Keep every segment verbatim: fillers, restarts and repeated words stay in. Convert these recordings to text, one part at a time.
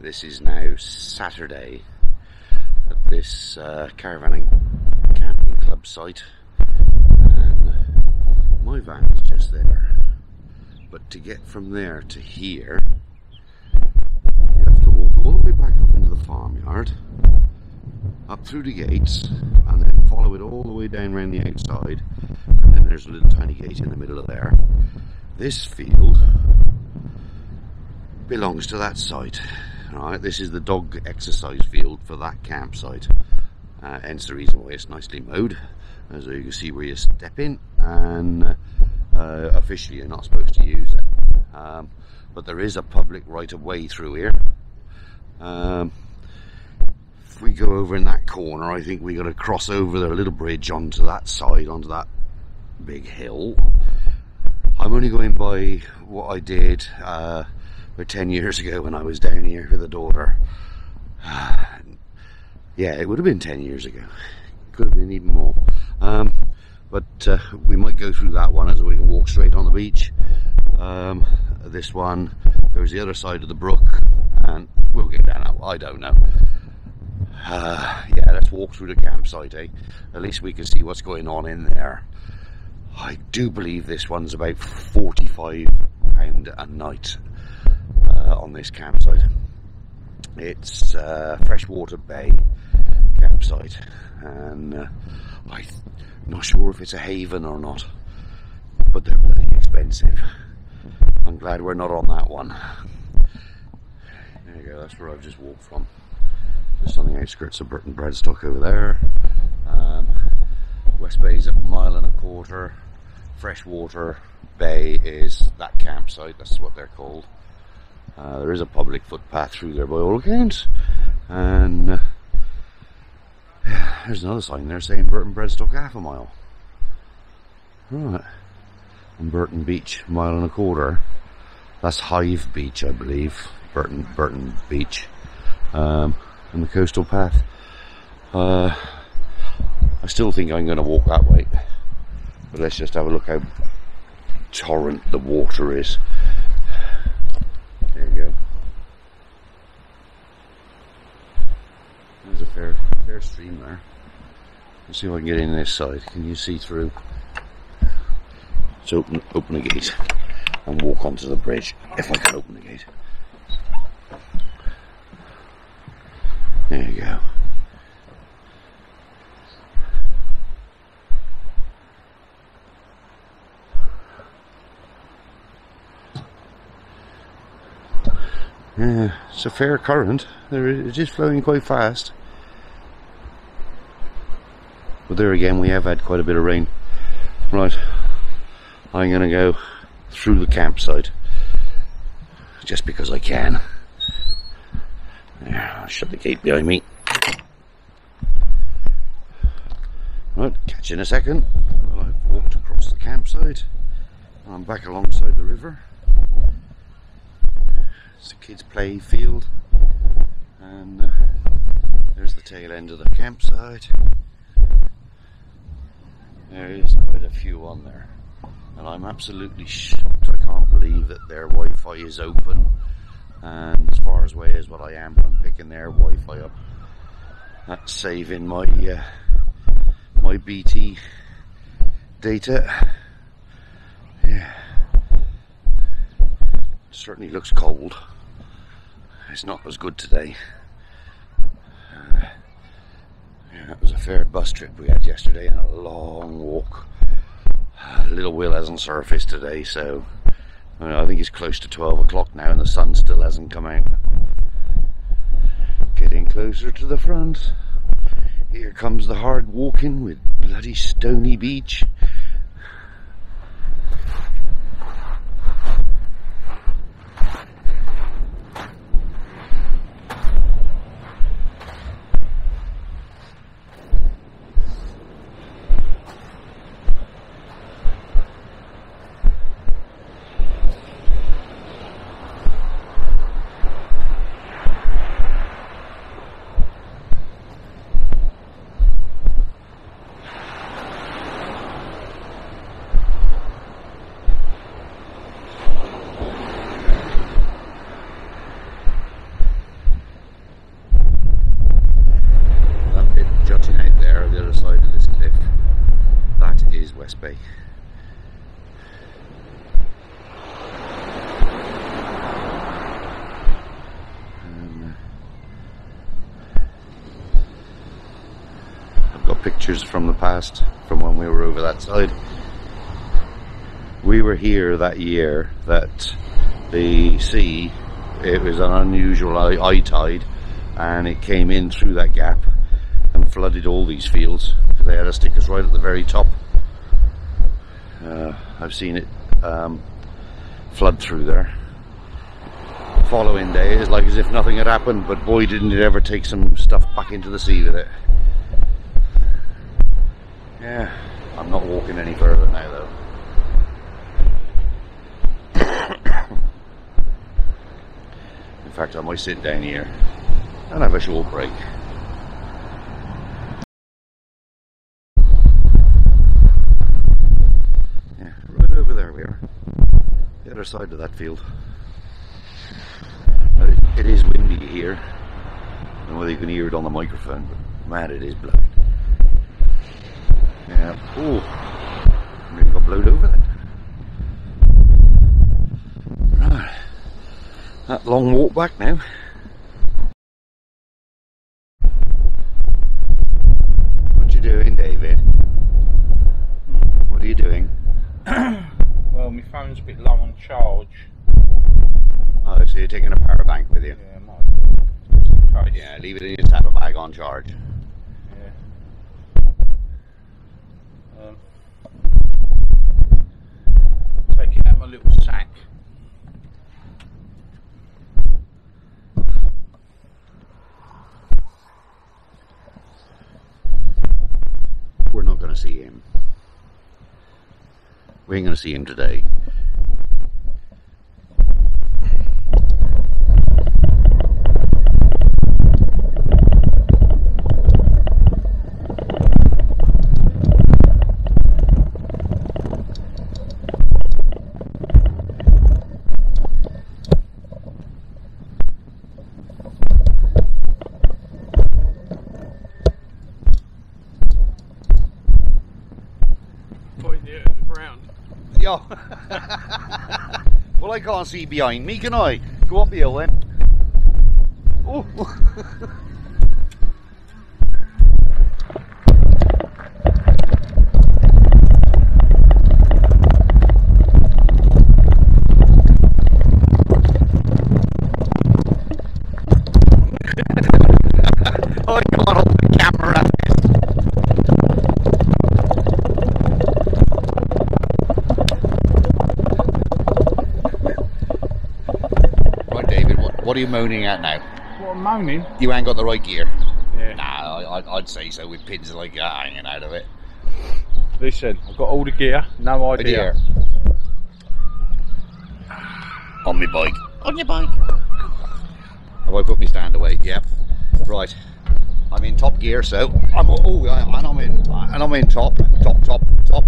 This is now Saturday at this uh, caravanning camping club site, and my van is just there, but to get from there to here you have to walk all the way back up into the farmyard, up through the gates, and then follow it all the way down around the outside, and then there's a little tiny gate in the middle of there. This field belongs to that site. Right, this is the dog exercise field for that campsite, uh, hence the reason why it's nicely mowed, as you can see where you step in, and uh, officially you're not supposed to use it, um, but there is a public right of way through here. Um, if we go over in that corner, I think we got to cross over the little bridge onto that side, onto that big hill. I'm only going by what I did uh, Or ten years ago when I was down here with a daughter. Yeah, it would have been ten years ago. Could have been even more. Um, but uh, we might go through that one as we can walk straight on the beach. Um, this one goes the other side of the brook, and we'll get down that. I don't know. Uh, yeah, let's walk through the campsite, eh? At least we can see what's going on in there. I do believe this one's about forty-five pounds a night. Uh, on this campsite, it's uh, Freshwater Bay campsite, and uh, I'm not sure if it's a haven or not, but they're bloody expensive. I'm glad we're not on that one. There you go, that's where I've just walked from, just on the outskirts of Burton Bradstock over there. um, West Bay is a mile and a quarter, Freshwater Bay is that campsite, that's what they're called. Uh, there is a public footpath through there by all accounts, and uh, there's another sign there saying Burton Bradstock half a mile. Right, and Burton Beach mile and a quarter. That's Hive Beach, I believe. Burton Burton Beach, um, and the coastal path. Uh, I still think I'm going to walk that way, but let's just have a look how torrent the water is. There you go. There's a fair, fair stream there. Let's see if I can get in this side. Can you see through? Let's open, open the gate and walk onto the bridge, if I can open the gate. There you go. Yeah, it's a fair current. There is, it is flowing quite fast. But there again, we have had quite a bit of rain. Right, I'm going to go through the campsite. Just because I can. There, I'll shut the gate behind me. Right, catch you in a second. Well, I've walked across the campsite. I'm back alongside the river. It's a kids' play field, and uh, there's the tail end of the campsite. There is quite a few on there, and I'm absolutely shocked. I can't believe that their Wi-Fi is open, and as far away as what I am, I'm picking their Wi-Fi up. That's saving my uh, my B T data. Yeah, certainly looks cold. It's not as good today. Uh, yeah, that was a fair bus trip we had yesterday, and a long walk. Uh, little Will hasn't surfaced today, so I, know, I think it's close to twelve o'clock now, and the sun still hasn't come out. Getting closer to the front. Here comes the hard walking with bloody Stony Beach. pictures from the past, from when we were over that side. We were here that year that the sea, it was an unusual eye tide, and it came in through that gap and flooded all these fields. They had us stick us right at the very top. Uh, I've seen it um, flood through there. The following day is like as if nothing had happened, but boy didn't it ever take some stuff back into the sea with it. Yeah, I'm not walking any further now though. In fact, I might sit down here and have a short break. Side of that field. It is windy here. I don't know whether you can hear it on the microphone, but man, it is blowing. Yeah. Oh, I really got blown over then. Right. That long walk back now. What you doing, David? What are you doing? Well, my phone's a bit low on charge. Oh, so you're taking a power bank with you? Yeah, might as well. Yeah, leave it in your saddlebag on charge. Yeah. Um, taking out my little sack. We're not going to see him. We ain't going to see him today. Well, I can't see behind me, can I? Go up the hill then. Oh. I got on the camera. What are you moaning at now? What I'm moaning? You ain't got the right gear. Yeah. Nah, I, I'd say so with pins like that hanging out of it. Listen, I've got all the gear, no idea. On my bike. On your bike. Have I put my stand away? Yep. Right. I'm in top gear, so I'm oh, and I'm in and I'm in top, top, top, top.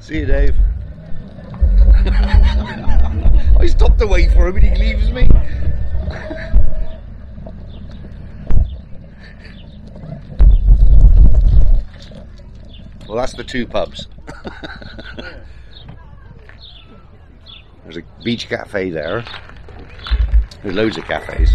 See you, Dave. I stopped to wait for him and he leaves me. Well, that's the two pubs. There's a beach cafe there. There's loads of cafes.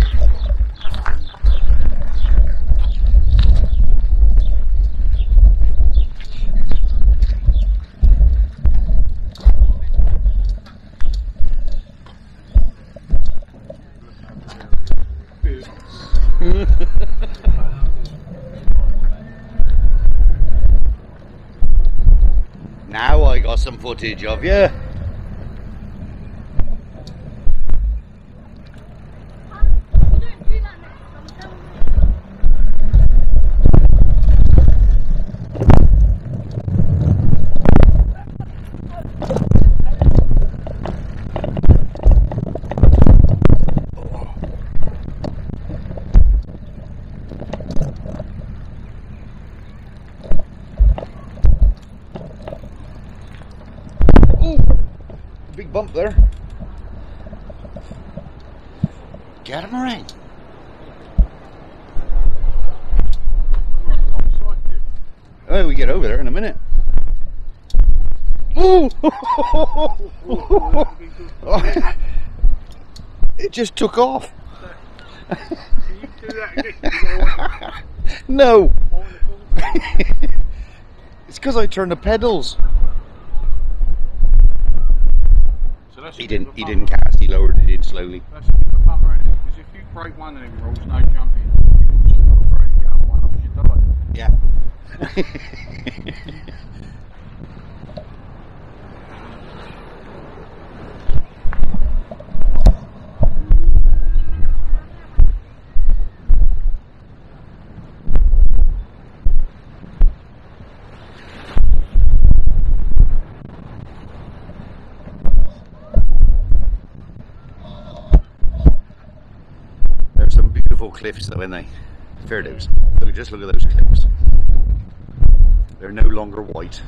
footage of you. Big bump there. Get him around. Oh, we get over there in a minute. Ooh! It just took off. No. It's because I turned the pedals. He didn't. He didn't cast. He lowered it in slowly. That's a bit of a bummer, isn't it? Because if you break one of them rules, no jumping. You've also got to break the other one, otherwise you die. Yeah. Cliffs though, aren't they? Fair dues. Look, just look at those cliffs. They're no longer white.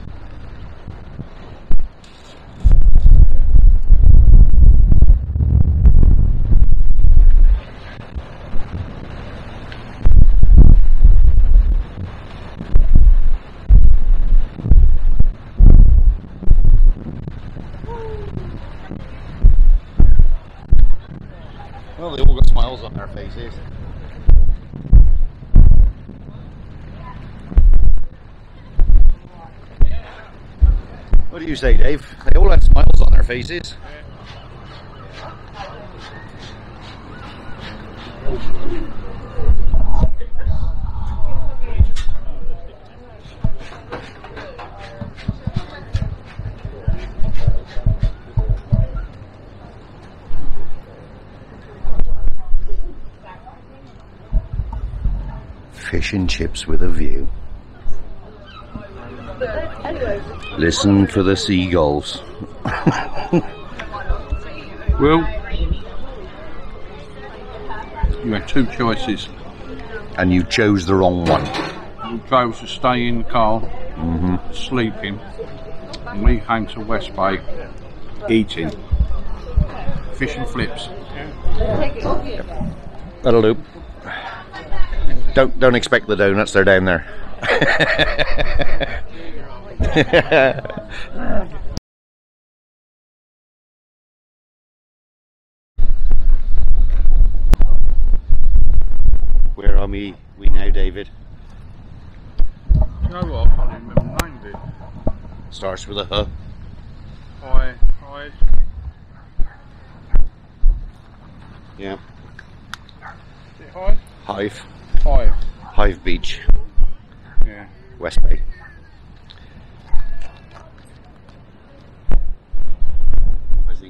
Well, they all got smiles on their faces. What do you say, Dave? They all had smiles on their faces. Fish and chips with a view. Listen for the seagulls. Well, you had two choices. And you chose the wrong one. You chose to stay in the car, mm-hmm. sleeping, and we came to West Bay, eating fish and flips. That'll do. Don't, don't expect the donuts, they're down there. Where are we, we now, David? You know what? I can't even remember the name of it. Starts with a H. Hi, hi. Yeah. Is it Hive? Hive. Hive. Hive Beach. Yeah. West Bay.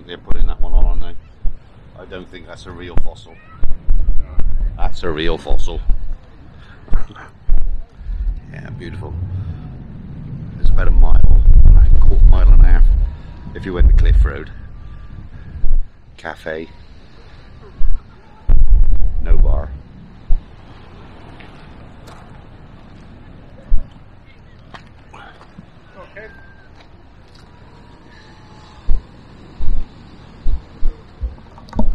They're putting that one on, aren't they? I don't think that's a real fossil. That's a real fossil. Yeah, beautiful. It's about a mile, a quarter mile and a half if you went the Cliff Road. Cafe. No bar. Okay.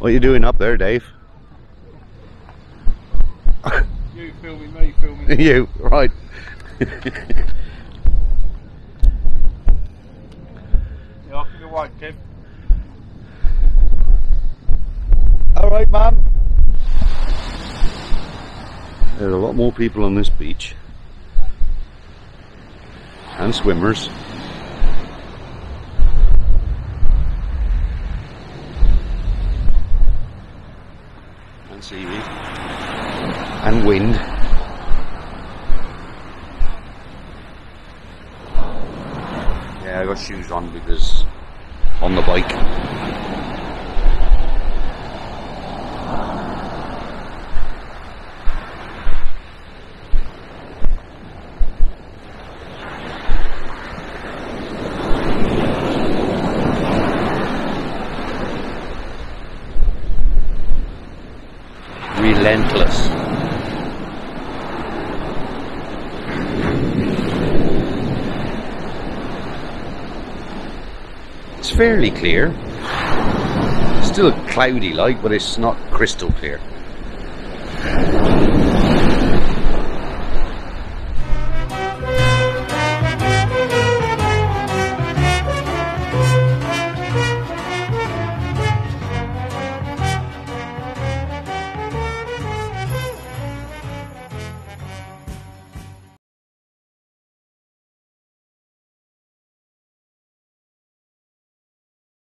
What are you doing up there, Dave? You filming me, filming me. You, right. Yeah, off to the right, Kev. Alright, ma'am. There's a lot more people on this beach. And swimmers. Seaweed and wind. Yeah, got shoes on because on the bike. Relentless. Fairly clear, still cloudy like, but it's not crystal clear.